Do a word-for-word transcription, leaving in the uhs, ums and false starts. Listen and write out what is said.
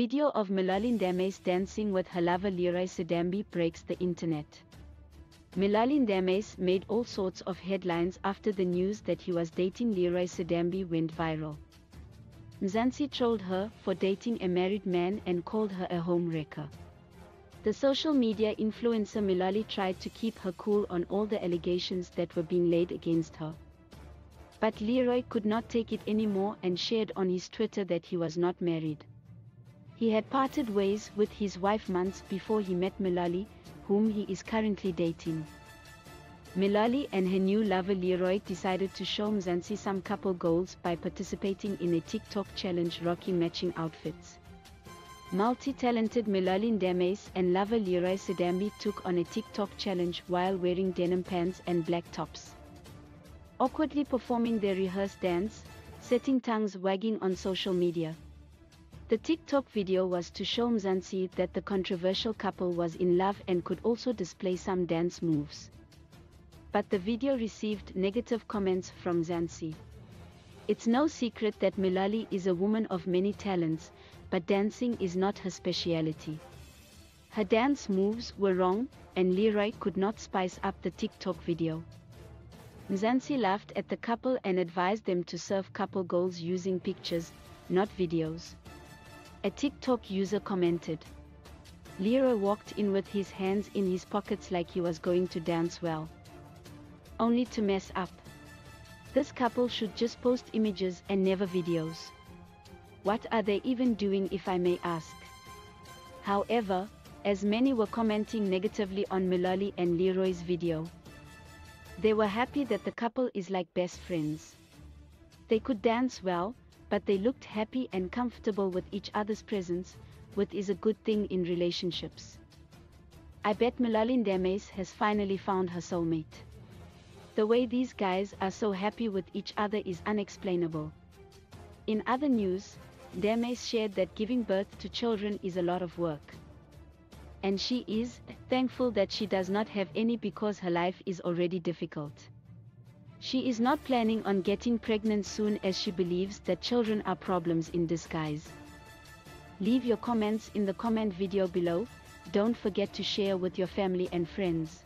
video of Mihlali Ndamase dancing with halava Leeroy Sidambe breaks the internet. Mihlali Ndamase made all sorts of headlines after the news that he was dating Leeroy Sidambe went viral. Mzansi trolled her for dating a married man and called her a homewrecker. The social media influencer Mihlali tried to keep her cool on all the allegations that were being laid against her. But Leeroy could not take it anymore and shared on his Twitter that he was not married. He had parted ways with his wife months before he met Mihlali, whom he is currently dating. Mihlali and her new lover Leeroy decided to show Mzansi some couple goals by participating in a TikTok challenge rocking matching outfits. Multi-talented Mihlali Ndamase and lover Leeroy Sidambe took on a TikTok challenge while wearing denim pants and black tops, awkwardly performing their rehearsed dance, setting tongues wagging on social media. The TikTok video was to show Mzansi that the controversial couple was in love and could also display some dance moves. But the video received negative comments from Mzansi. It's no secret that Mihlali is a woman of many talents, but dancing is not her speciality. Her dance moves were wrong, and Leeroy could not spice up the TikTok video. Mzansi laughed at the couple and advised them to serve couple goals using pictures, not videos. A TikTok user commented. Leeroy walked in with his hands in his pockets like he was going to dance well, only to mess up. This couple should just post images and never videos. What are they even doing, if I may ask? However, as many were commenting negatively on Mihlali and Leeroy's video, they were happy that the couple is like best friends. They could dance well, but they looked happy and comfortable with each other's presence, which is a good thing in relationships. I bet Mihlali Ndamase has finally found her soulmate. The way these guys are so happy with each other is unexplainable. In other news, Ndamase shared that giving birth to children is a lot of work, and she is thankful that she does not have any because her life is already difficult. She is not planning on getting pregnant soon, as she believes that children are problems in disguise. Leave your comments in the comment video below. Don't forget to share with your family and friends.